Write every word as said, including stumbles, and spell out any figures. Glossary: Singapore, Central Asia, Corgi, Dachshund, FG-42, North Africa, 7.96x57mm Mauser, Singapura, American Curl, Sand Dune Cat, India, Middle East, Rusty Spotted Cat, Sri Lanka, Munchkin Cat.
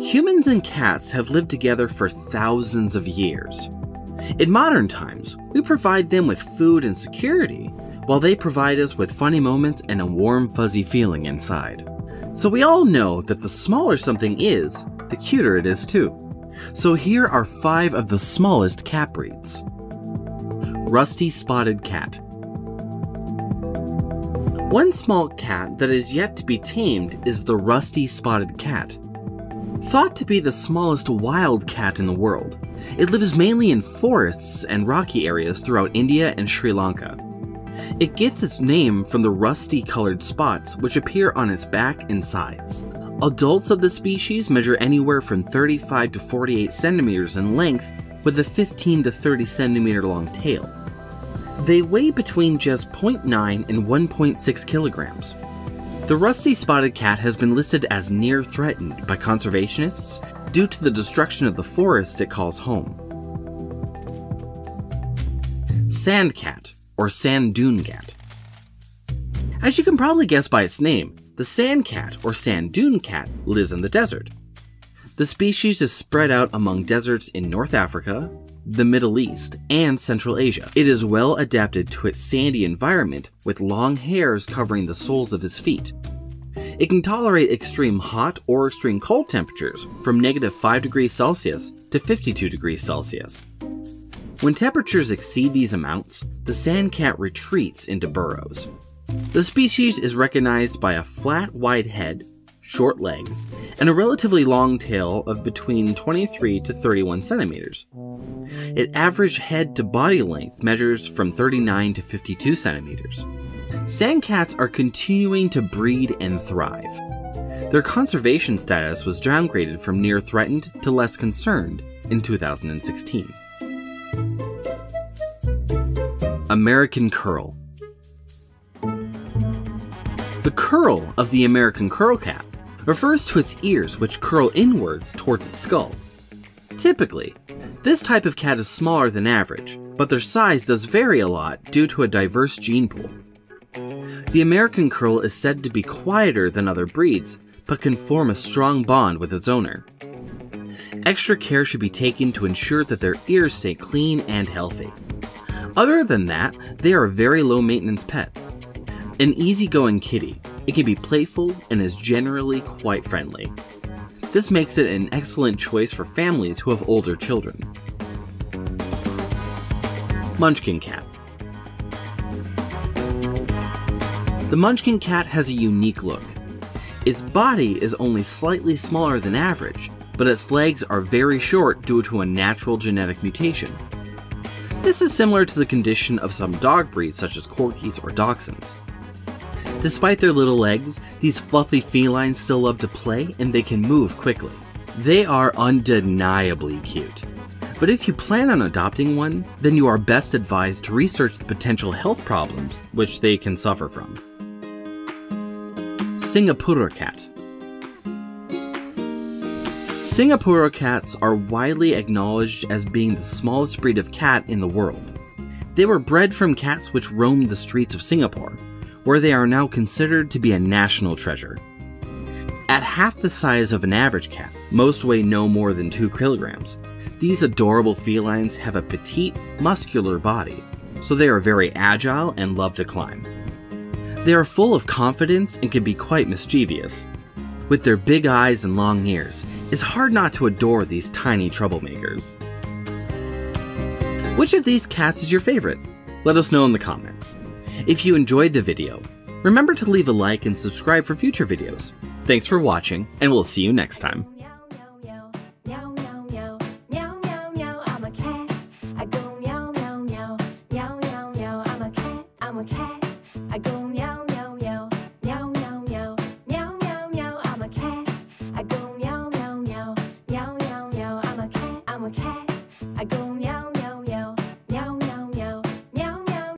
Humans and cats have lived together for thousands of years. In modern times, we provide them with food and security, while they provide us with funny moments and a warm, fuzzy feeling inside. So we all know that the smaller something is, the cuter it is too. So here are five of the smallest cat breeds. Rusty Spotted Cat. One small cat that is yet to be tamed is the Rusty Spotted Cat. Thought to be the smallest wild cat in the world, it lives mainly in forests and rocky areas throughout India and Sri Lanka. It gets its name from the rusty-colored spots which appear on its back and sides. Adults of the species measure anywhere from thirty-five to forty-eight centimeters in length, with a fifteen to thirty centimeter long tail. They weigh between just zero point nine and one point six kilograms. The Rusty Spotted Cat has been listed as near threatened by conservationists due to the destruction of the forest it calls home. Sand Cat, or Sand Dune Cat. As you can probably guess by its name, the sand cat, or sand dune cat, lives in the desert. The species is spread out among deserts in North Africa, the Middle East, and Central Asia. It is well adapted to its sandy environment, with long hairs covering the soles of its feet. It can tolerate extreme hot or extreme cold temperatures from negative five degrees Celsius to fifty-two degrees Celsius. When temperatures exceed these amounts, the sand cat retreats into burrows. The species is recognized by a flat, wide head, short legs, and a relatively long tail of between twenty-three to thirty-one centimeters. Its average head-to-body length measures from thirty-nine to fifty-two centimeters. Sand cats are continuing to breed and thrive. Their conservation status was downgraded from near threatened to less concerned in two thousand sixteen. American Curl. The curl of the American Curl cat refers to its ears, which curl inwards towards its skull. Typically, this type of cat is smaller than average, but their size does vary a lot due to a diverse gene pool. The American Curl is said to be quieter than other breeds, but can form a strong bond with its owner. Extra care should be taken to ensure that their ears stay clean and healthy. Other than that, they are a very low-maintenance pet. An easygoing kitty, it can be playful and is generally quite friendly. This makes it an excellent choice for families who have older children. Munchkin Cat. The Munchkin Cat has a unique look. Its body is only slightly smaller than average, but its legs are very short due to a natural genetic mutation. This is similar to the condition of some dog breeds such as Corgis or Dachshunds. Despite their little legs, these fluffy felines still love to play and they can move quickly. They are undeniably cute. But if you plan on adopting one, then you are best advised to research the potential health problems which they can suffer from. Singapura Cat. Singapura cats are widely acknowledged as being the smallest breed of cat in the world. They were bred from cats which roamed the streets of Singapore, where they are now considered to be a national treasure. At half the size of an average cat, most weigh no more than two kilograms, these adorable felines have a petite, muscular body, so they are very agile and love to climb. They are full of confidence and can be quite mischievous. With their big eyes and long ears, it's hard not to adore these tiny troublemakers. Which of these cats is your favorite? Let us know in the comments. If you enjoyed the video, remember to leave a like and subscribe for future videos. Thanks for watching, and we'll see you next time.